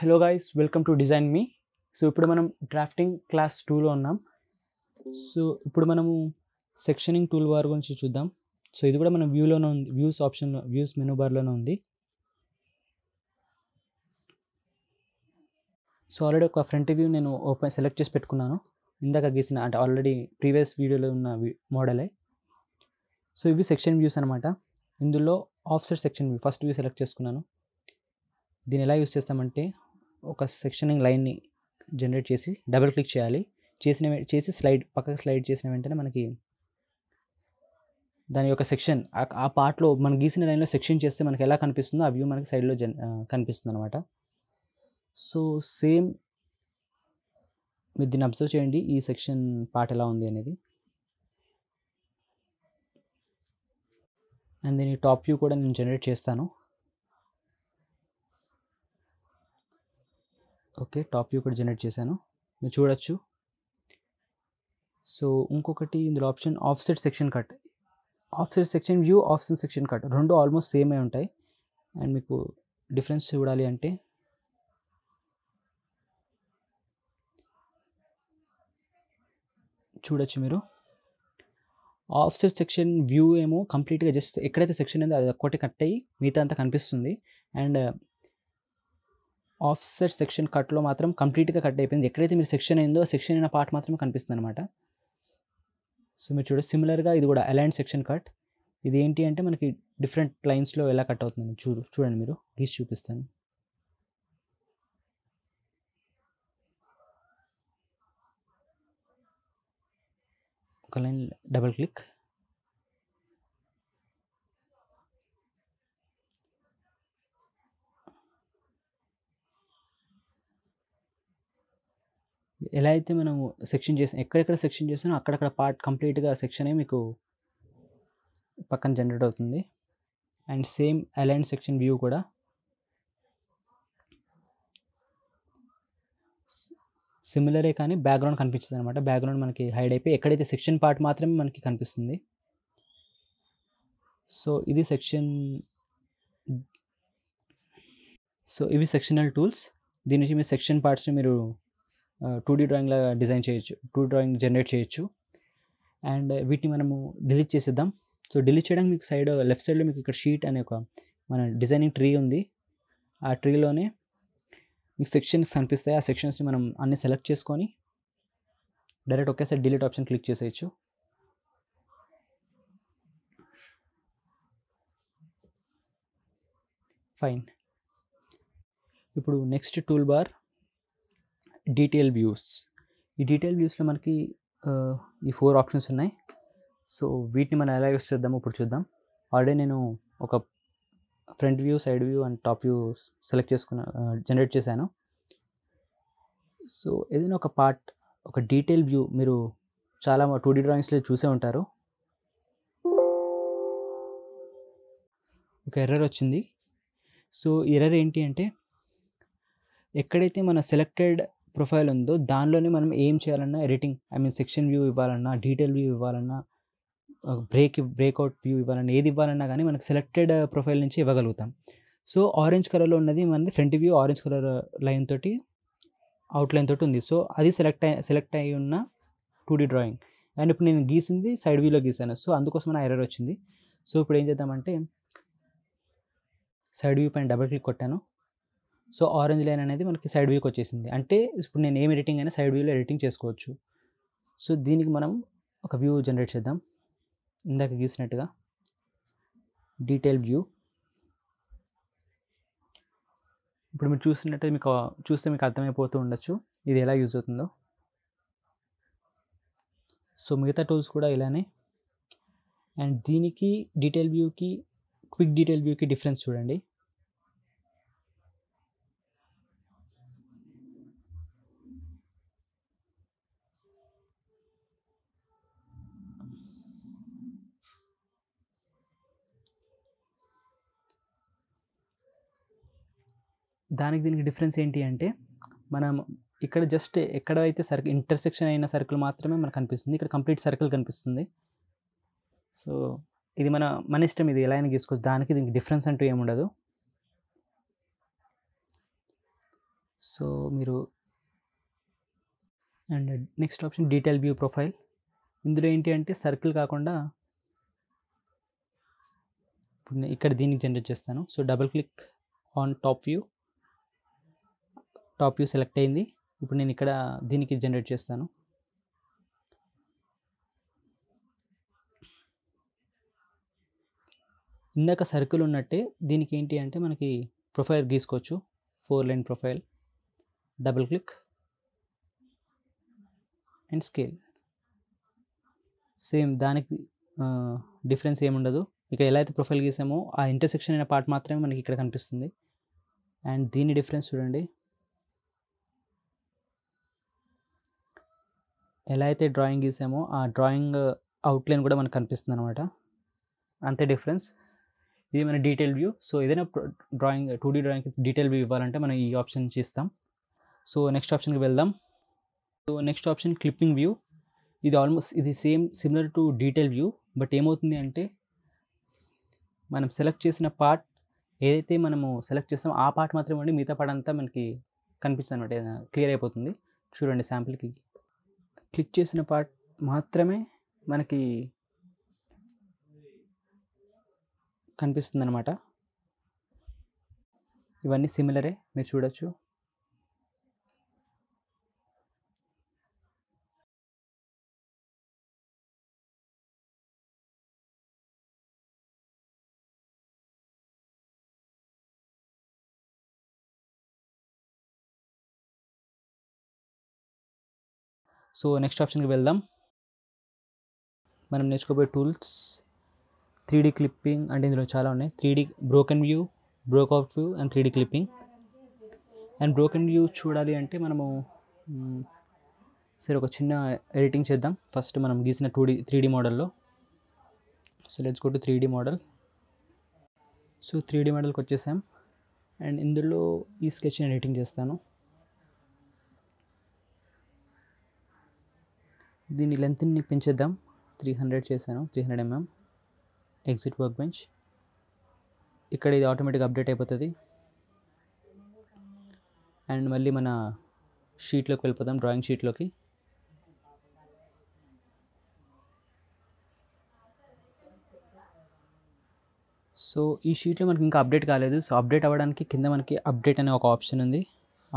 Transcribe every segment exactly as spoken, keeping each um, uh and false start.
Hello guys welcome to design me. So इप्पुडु मनम drafting class टू लो उन्नाम। सो इप्पुडु मनम सेक्षनिंग टूल बार गुరించి చూద్దాం। సో ఇది కూడా మనం వ్యూ లోనే ఉంది, వ్యూస్ ఆప్షన్ లో వ్యూస్ మెనూ బార్ లోనే ఉంది। సో ఆల్రెడీ ఒక ఫ్రంట్ వ్యూ నేను ఓపెన్ సెలెక్ట్ చేసి పెట్టుకున్నాను, ఇందాక గీసిన అంటే ఆల్రెడీ ప్రీవియస్ వీడియోలో ఉన్న మోడలే। సో ఇవి సెక్షన్ వ్యూస్ అన్నమాట। ఇందులో offset section view first view select చేసుకున్నాను। దీని ఎలా యూస్ చేస్తామంటే ఒక సెక్షనింగ్ లైన్ని జనరేట్ చేసి డబుల్ క్లిక్ చేయాలి, చేసిన చేసి స్లైడ్ పక్కకు స్లైడ్ చేసిన వెంటనే మనకి దాని యొక్క సెక్షన్ ఆ పార్ట్లో మనం గీసిన లైన్లో సెక్షన్ చేస్తే మనకి ఎలా కనిపిస్తుందో ఆ వ్యూ మనకి సైడ్లో జన్ కనిపిస్తుంది అనమాట। సో సేమ్ మీరు దీన్ని అబ్జర్వ్ చేయండి, ఈ సెక్షన్ పార్ట్ ఎలా ఉంది అనేది। అండ్ దీని టాప్ వ్యూ కూడా నేను జనరేట్ చేస్తాను। ఓకే టాప్ వ్యూ కూడా జనరేట్ చేశాను, మీరు చూడొచ్చు। సో ఇంకొకటి ఇందులో option offset section cut, offset section view offset section cut రెండు ఆల్మోస్ట్ సేమ్ అయి ఉంటాయి। అండ్ మీకు డిఫరెన్స్ చూడాలి అంటే చూడొచ్చు మీరు, ఆఫ్సెట్ సెక్షన్ వ్యూ ఏమో కంప్లీట్గా జస్ట్ ఎక్కడైతే సెక్షన్ ఉందో అది ఒక్కటి కట్ అయ్యి మిగతా అంతా కనిపిస్తుంది। అండ్ ఆఫ్సెట్ సెక్షన్ కట్లో మాత్రం కంప్లీట్గా కట్ అయిపోయింది, ఎక్కడైతే మీరు సెక్షన్ అయిందో సెక్షన్ అయిన పార్ట్ మాత్రమే కనిపిస్తుంది అనమాట। సో మీరు చూడ సిమిలర్గా ఇది కూడా అలైన్ సెక్షన్ కట్, ఇది ఏంటి అంటే మనకి డిఫరెంట్ లైన్స్లో ఎలా కట్ అవుతుంది చూ చూడండి మీరు గీసి చూపిస్తాను। ఒక లైన్ డబల్ క్లిక్, ఎలా అయితే మనం సెక్షన్ చేసాం ఎక్కడెక్కడ సెక్షన్ చేసానో అక్కడక్కడ పార్ట్ కంప్లీట్గా సెక్షన్ అయ్యి మీకు పక్కన జనరేట్ అవుతుంది। And same align section view కూడా సిమిలరే, కానీ బ్యాక్గ్రౌండ్ కనిపిస్తుంది అనమాట। బ్యాక్గ్రౌండ్ మనకి హైడ్ అయిపోయి ఎక్కడైతే సెక్షన్ పార్ట్ మాత్రమే మనకి కనిపిస్తుంది। సో ఇది సెక్షన్ సో ఇవి సెక్షనల్ టూల్స్, దీని నుంచి మీ సెక్షన్ పార్ట్స్ని మీరు టూ డీ డ్రాయింగ్లా డిజైన్ చేయొచ్చు, టూ డ్రాయింగ్ జనరేట్ చేయొచ్చు। అండ్ వీటిని మనము డిలీట్ చేసేద్దాం। సో డిలీట్ చేయడానికి మీకు సైడ్ లెఫ్ట్ సైడ్లో మీకు ఇక్కడ షీట్ అనే ఒక మన డిజైనింగ్ ట్రీ ఉంది, ఆ ట్రీలోనే మీకు సెక్షన్స్ కనిపిస్తాయి, ఆ సెక్షన్స్ని మనం అన్ని సెలెక్ట్ చేసుకొని డైరెక్ట్ ఒకేసారి డిలీట్ ఆప్షన్ క్లిక్ చేసేయచ్చు। ఫైన్, ఇప్పుడు next tool bar detail views, ఈ డీటెయిల్ వ్యూస్లో మనకి ఈ ఫోర్ ఆప్షన్స్ ఉన్నాయి। సో వీటిని మనం ఎలా యూస్ చేద్దాం ఇప్పుడు చూద్దాం। ఆల్రెడీ నేను ఒక front view side view and top view select చేసుకున్న జనరేట్ చేశాను। సో ఏదైనా ఒక పార్ట్ ఒక డీటెయిల్ వ్యూ మీరు చాలా టూ డీ డ్రాయింగ్స్లో చూసే ఉంటారు। ఒక ఎర్రర్ వచ్చింది, సో ఎర్రర్ ఏంటి అంటే ఎక్కడైతే మన సెలెక్టెడ్ ప్రొఫైల్ ఉందో దానిలోనే మనం ఏం చేయాలన్నా editing I mean section view ఇవ్వాలన్నా డీటెయిల్ వ్యూ ఇవ్వాలన్నా బ్రేక్ బ్రేక్అవుట్ వ్యూ ఇవ్వాలన్నా ఏది ఇవ్వాలన్నా కానీ మనకు సెలెక్టెడ్ ప్రొఫైల్ నుంచి ఇవ్వగలుగుతాం। సో ఆరెంజ్ కలర్లో ఉన్నది మనది front view, orange colour line తోటి అవుట్లైన్ తోటి ఉంది, సో అది సెలెక్ట్ అయి సెలెక్ట్ అయి ఉన్న టూ డీ డ్రాయింగ్। అండ్ ఇప్పుడు నేను గీసింది సైడ్ వ్యూలో గీసాను, సో అందుకోసం నా ఎర్రర్ వచ్చింది। సో ఇప్పుడు ఏం చేద్దామంటే సైడ్ వ్యూ పైన డబుల్ క్లిక్ కొట్టాను, సో ఆరెంజ్ లైన్ అనేది మనకి సైడ్ వ్యూకి వచ్చేసింది, అంటే ఇప్పుడు నేను ఏం ఎడిటింగ్ అయినా సైడ్ వ్యూలో ఎడిటింగ్ చేసుకోవచ్చు। సో దీనికి మనం ఒక వ్యూ జనరేట్ చేద్దాం, ఇందాక గీసినట్టుగా డీటెయిల్ వ్యూ। ఇప్పుడు మీరు చూసినట్టు మీకు చూస్తే మీకు అర్థమైపోతూ ఉండొచ్చు ఇది ఎలా యూజ్ అవుతుందో। సో మిగతా టూల్స్ కూడా ఇలానే, అండ్ దీనికి డీటెయిల్ వ్యూకి క్విక్ డీటెయిల్ వ్యూకి డిఫరెన్స్ చూడండి। దానికి దీనికి డిఫరెన్స్ ఏంటి అంటే మనం ఇక్కడ జస్ట్ ఎక్కడైతే సర్కిల్ ఇంటర్సెక్షన్ అయిన సర్కిల్ మాత్రమే మనకు కనిపిస్తుంది, ఇక్కడ కంప్లీట్ సర్కిల్ కనిపిస్తుంది। సో ఇది మన మన ఇష్టం, ఇది ఎలా అయినా గీసుకోవచ్చు, దానికి దీనికి డిఫరెన్స్ అంటూ ఏముండదు। సో మీరు and next option detail view profile. ఇందులో ఏంటి అంటే సర్కిల్ కాకుండా ఇప్పుడు ఇక్కడ దీనికి జనరేట్ చేస్తాను. So double click on top view, top view select అయింది. ఇప్పుడు నేను ఇక్కడ దీనికి జనరేట్ చేస్తాను. ఇందాక సర్కిల్ ఉన్నట్టే దీనికి ఏంటి అంటే మనకి ప్రొఫైల్ గీసుకోవచ్చు, four line profile. Double click and scale same, దానికి డిఫరెన్స్ ఏముండదు. ఇక్కడ ఎలా అయితే ప్రొఫైల్ గీసామో ఆ ఇంటర్సెక్షన్ అయిన పార్ట్ మాత్రమే మనకి ఇక్కడ కనిపిస్తుంది. అండ్ దీని డిఫరెన్స్ చూడండి, ఎలా అయితే డ్రాయింగ్ గీసామో ఆ డ్రాయింగ్ అవుట్లైన్ కూడా మనకు కనిపిస్తుంది అనమాట, అంతే డిఫరెన్స్. ఇది మన డీటెయిల్ వ్యూ. సో ఏదైనా డ్రాయింగ్ టూ డీ డ్రాయింగ్కి డీటెయిల్ వ్యూ ఇవ్వాలంటే మనం ఈ ఆప్షన్ నుంచి ఇస్తాం. సో నెక్స్ట్ ఆప్షన్కి వెళ్దాం. So next option clipping view. ఇది ఆల్మోస్ట్ ఇది same similar to detail view, but ఏమవుతుంది అంటే మనం సెలెక్ట్ చేసిన పార్ట్ ఏదైతే మనము సెలెక్ట్ చేస్తామో ఆ పార్ట్ మాత్రమే ఉండి మిగతా పార్ట్ అంతా మనకి కనిపిస్తుంది అనమాట, క్లియర్ అయిపోతుంది. చూడండి శాంపిల్కి క్లిక్ చేసిన పార్ట్ మాత్రమే మనకి కనిపిస్తుంది అనమాట. ఇవన్నీ సిమిలరే, మీరు చూడొచ్చు. సో నెక్స్ట్ ఆప్షన్కి వెళ్దాం. మనం నేర్చుకోబోయే టూల్స్ త్రీ డీ క్లిప్పింగ్ అంటే ఇందులో చాలా ఉన్నాయి. Three D broken view, breakout view and three D clipping. And broken view చూడాలి అంటే మనము సరే ఒక చిన్న ఎడిటింగ్ చేద్దాం ఫస్ట్ మనం గీసిన టూ డీ త్రీ డీ మోడల్లో. So let's go to three D model. So three D మోడల్కి వచ్చేసాం అండ్ ఇందులో ఈ స్కెచ్ ఎడిటింగ్ చేస్తాను. దీని లెంత్ని పెంచేద్దాం, త్రీ హండ్రెడ్ చేశాను, three hundred mm. Exit work bench, ఇక్కడ ఇది ఆటోమేటిక్గా అప్డేట్ అయిపోతుంది. అండ్ మళ్ళీ మన షీట్లోకి వెళ్ళిపోతాం, డ్రాయింగ్ షీట్లోకి. సో ఈ షీట్లో మనకి ఇంకా అప్డేట్ కాలేదు. సో అప్డేట్ అవ్వడానికి కింద మనకి అప్డేట్ అనే ఒక ఆప్షన్ ఉంది,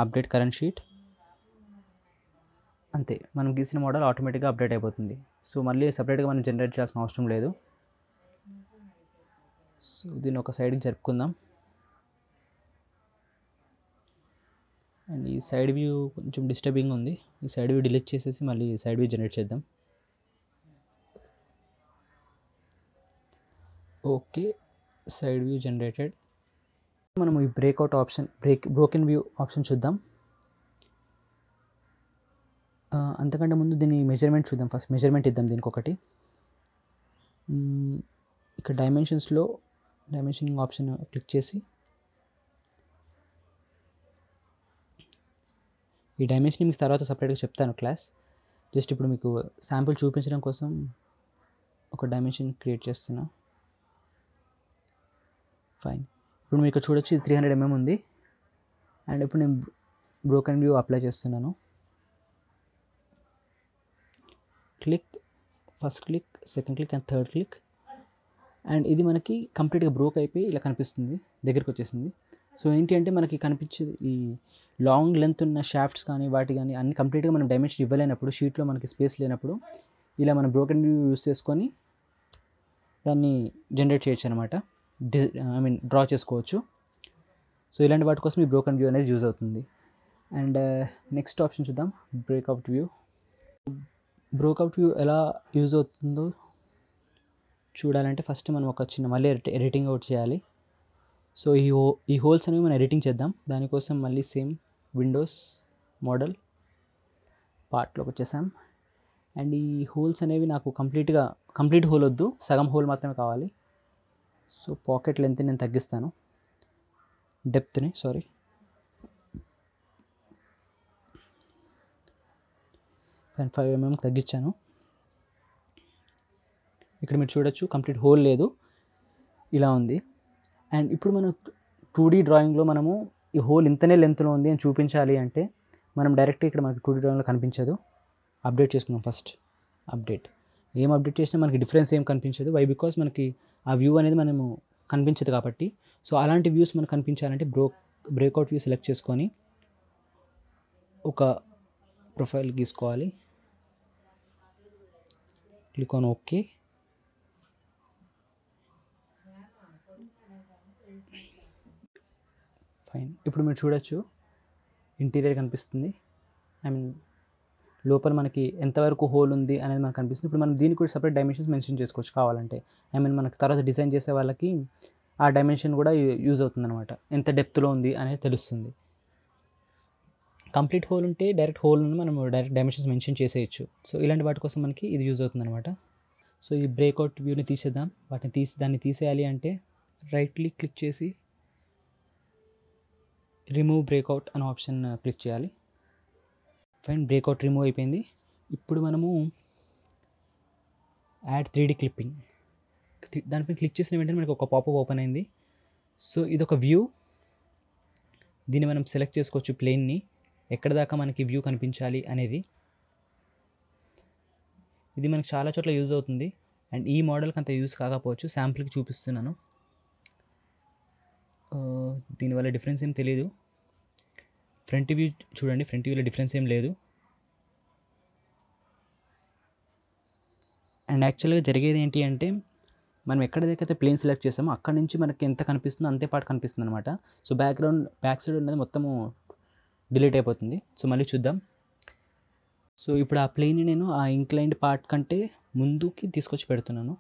అప్డేట్ కరెంట్ షీట్. అంతే, మనం గీసిన మోడల్ ఆటోమేటిక్గా అప్డేట్ అయిపోతుంది. సో మళ్ళీ సపరేట్గా మనం జనరేట్ చేయాల్సిన అవసరం లేదు. సో దీన్ని ఒక సైడ్కి జరుపుకుందాం. అండ్ ఈ సైడ్ వ్యూ కొంచెం డిస్టర్బింగ్ ఉంది, ఈ సైడ్ వ్యూ డిలీట్ చేసేసి మళ్ళీ సైడ్ వ్యూ జనరేట్ చేద్దాం. Okay, side view generated. మనం ఈ breakout option, break broken view option చూద్దాం. అంతకంటే ముందు దీని మెజర్మెంట్ చూద్దాం. ఫస్ట్ మెజర్మెంట్ ఇద్దాం దీనికి ఒకటి. ఇక్కడ డైమెన్షన్స్లో డైమెన్షనింగ్ ఆప్షన్ క్లిక్ చేసి ఈ డైమెన్షనింగ్ మీకు తర్వాత సపరేట్గా చెప్తాను క్లాస్. జస్ట్ ఇప్పుడు మీకు శాంపుల్ చూపించడం కోసం ఒక డైమెన్షన్ క్రియేట్ చేస్తున్నా. ఫైన్, ఇప్పుడు మీకు చూడొచ్చు ఇది త్రీ హండ్రెడ్ ఎంఎం ఉంది. అండ్ ఇప్పుడు నేను బ్రోకెన్ వ్యూ అప్లై చేస్తున్నాను. Click, first click, second click and third click. And ఇది మనకి కంప్లీట్గా బ్రోక్ అయిపోయి ఇలా కనిపిస్తుంది, దగ్గరికి వచ్చేసింది. సో ఏంటి అంటే మనకి కనిపించేది ఈ లాంగ్ లెంత్ ఉన్న షాఫ్ట్స్ కానీ వాటి కానీ అన్ని కంప్లీట్గా మనం డైమెన్షన్ ఇవ్వలేనప్పుడు, షీట్లో మనకి స్పేస్ లేనప్పుడు ఇలా మనం బ్రోకెన్ వ్యూ యూస్ చేసుకొని దాన్ని జనరేట్ చేయొచ్చు అనమాట, డి ఐ మీన్ డ్రా చేసుకోవచ్చు. సో ఇలాంటి వాటి కోసం ఈ బ్రోకెన్ వ్యూ అనేది యూజ్ అవుతుంది. అండ్ నెక్స్ట్ ఆప్షన్ చూద్దాం, బ్రేక్అవుట్ వ్యూ. బ్రోకౌట్ వ్యూ ఎలా యూజ్ అవుతుందో చూడాలంటే ఫస్ట్ మనం ఒక చిన్న మళ్ళీ ఎడిటింగ్ అవుట్ చేయాలి. సో ఈ హో ఈ హోల్స్ అనేవి మనం ఎడిటింగ్ చేద్దాం. దానికోసం మళ్ళీ సేమ్ విండోస్ మోడల్ పార్ట్లోకి వచ్చేసాం. అండ్ ఈ హోల్స్ అనేవి నాకు కంప్లీట్గా కంప్లీట్ హోల్ వద్దు, సగం హోల్ మాత్రమే కావాలి. సో పాకెట్ లెంత్ నేను తగ్గిస్తాను, డెప్త్ని సారీ. అండ్ ఫైవ్ ఎంఎం తగ్గించాను. ఇక్కడ మీరు చూడొచ్చు కంప్లీట్ హోల్ లేదు, ఇలా ఉంది. అండ్ ఇప్పుడు మనం టూ డీ డ్రాయింగ్లో మనము ఈ హోల్ ఇంతనే లెంత్లో ఉంది అని చూపించాలి అంటే మనం డైరెక్ట్ ఇక్కడ మనకి ట్యూటోరియల్లో కనిపించదు. అప్డేట్ చేసుకుందాం. ఫస్ట్ అప్డేట్ ఏం అప్డేట్ చేసినా మనకి డిఫరెన్స్ ఏం కనిపించదు. వై? బికాస్ మనకి ఆ వ్యూ అనేది మనము కనిపించదు కాబట్టి. సో అలాంటి వ్యూస్ మనకు కనిపించాలంటే బ్రో బ్రేక్అవుట్ వ్యూ సెలెక్ట్ చేసుకొని ఒక ప్రొఫైల్ గీసుకోవాలి. Click on okay. ఫైన్. ఇప్పుడు మీరు చూడొచ్చు ఇంటీరియర్ కనిపిస్తుంది. ఐ మీన్ లోపల మనకి ఎంతవరకు హోల్ ఉంది అనేది మనకు కనిపిస్తుంది. ఇప్పుడు మనం దీనికి కూడా సపరేట్ డైమెన్షన్స్ మెన్షన్ చేసుకోవచ్చు కావాలంటే. ఐ మీన్ మనకు తర్వాత డిజైన్ చేసే వాళ్ళకి ఆ డైమెన్షన్ కూడా యూజ్ అవుతుంది అనమాట. ఎంత డెప్త్లో ఉంది అనేది తెలుస్తుంది. కంప్లీట్ హోల్ ఉంటే డైరెక్ట్ హోల్ మనం డైరెక్ట్ డైమెన్షన్స్ మెన్షన్ చేసేయచ్చు. సో ఇలాంటి వాటి కోసం మనకి ఇది యూజ్ అవుతుంది అనమాట. సో ఈ బ్రేక్అవుట్ వ్యూని తీసేద్దాం. వాటిని తీసి దాన్ని తీసేయాలి అంటే రైట్ క్లిక్ క్లిక్ చేసి రిమూవ్ బ్రేక్అవుట్ అనే ఆప్షన్ క్లిక్ చేయాలి. ఫైన్. బ్రేక్అవుట్ రిమూవ్ అయిపోయింది. ఇప్పుడు మనము యాడ్ త్రీ డి క్లిప్పింగ్ దానిపైన క్లిక్ చేసిన వెంటనే మనకు ఒక పాపప్ ఓపెన్ అయింది. సో ఇదొక వ్యూ. దీన్ని మనం సెలెక్ట్ చేసుకోవచ్చు. ప్లేన్ని ఎక్కడ దాకా మనకి వ్యూ కనిపించాలి అనేది ఇది మనకు చాలా చోట్ల యూజ్ అవుతుంది. అండ్ ఈ మోడల్కి అంత యూజ్ కాకపోవచ్చు. శాంపుల్కి చూపిస్తున్నాను. దీనివల్ల డిఫరెన్స్ ఏం తెలియదు. ఫ్రంట్ వ్యూ చూడండి. ఫ్రంట్ వ్యూలో డిఫరెన్స్ ఏం లేదు. అండ్ యాక్చువల్గా జరిగేది ఏంటి అంటే మనం ఎక్కడ దగ్గరైతే ప్లేన్ సెలెక్ట్ చేసామో అక్కడ నుంచి మనకి ఎంత కనిపిస్తుందో అంతే పాటు కనిపిస్తుంది అనమాట. సో బ్యాక్గ్రౌండ్ బ్యాక్ సైడ్ ఉన్నది మొత్తము డిలీట్ అయిపోతుంది. సో మళ్ళీ చూద్దాం. సో ఇప్పుడు ఆ ప్లేన్ని నేను ఆ ఇంక్లైన్డ్ పార్ట్ కంటే ముందుకి తీసుకొచ్చి పెడుతున్నాను.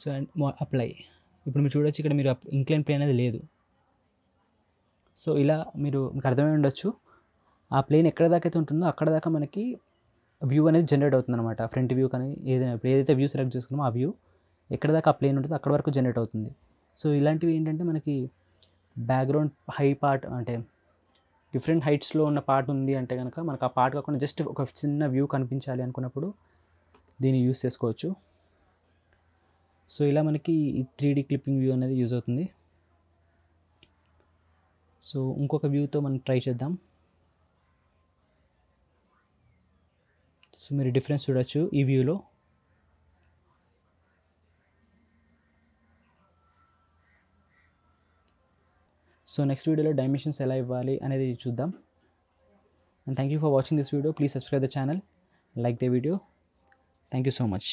So and apply. ఇప్పుడు మీరు చూడొచ్చు ఇక్కడ మీరు ఇంక్లైన్ ప్లేన్ అనేది లేదు. సో ఇలా మీరు మీకు అర్థమై ఉండొచ్చు. ఆ ప్లేన్ ఎక్కడ దాకా అయితే ఉంటుందో అక్కడ దాకా మనకి వ్యూ అనేది జనరేట్ అవుతుంది అనమాట. ఫ్రంట్ వ్యూ కానీ ఏదైనా ఏదైతే వ్యూ సెలెక్ట్ చేసుకున్నామో ఆ వ్యూ ఎక్కడ దాకా ఆ ప్లేన్ ఉంటుందో అక్కడ వరకు జనరేట్ అవుతుంది. సో ఇలాంటివి ఏంటంటే మనకి బ్యాక్గ్రౌండ్ హై పార్ట్ అంటే డిఫరెంట్ హైట్స్లో ఉన్న పార్ట్ ఉంది అంటే కనుక మనకు ఆ పార్ట్ కాకుండా జస్ట్ ఒక చిన్న వ్యూ కనిపించాలి అనుకున్నప్పుడు దీన్ని యూజ్ చేసుకోవచ్చు. సో ఇలా మనకి ఈ త్రీ డి క్లిప్పింగ్ వ్యూ అనేది యూజ్ అవుతుంది. సో ఇంకొక వ్యూతో మనం ట్రై చేద్దాం. సో మీరు డిఫరెన్స్ చూడవచ్చు ఈ వ్యూలో. సో నెక్స్ట్ వీడియోలో డైమెన్షన్స్ ఎలా ఇవ్వాలి అనేది చూద్దాం. And thank you for watching this video. Please subscribe the channel, like the video. Thank you so much.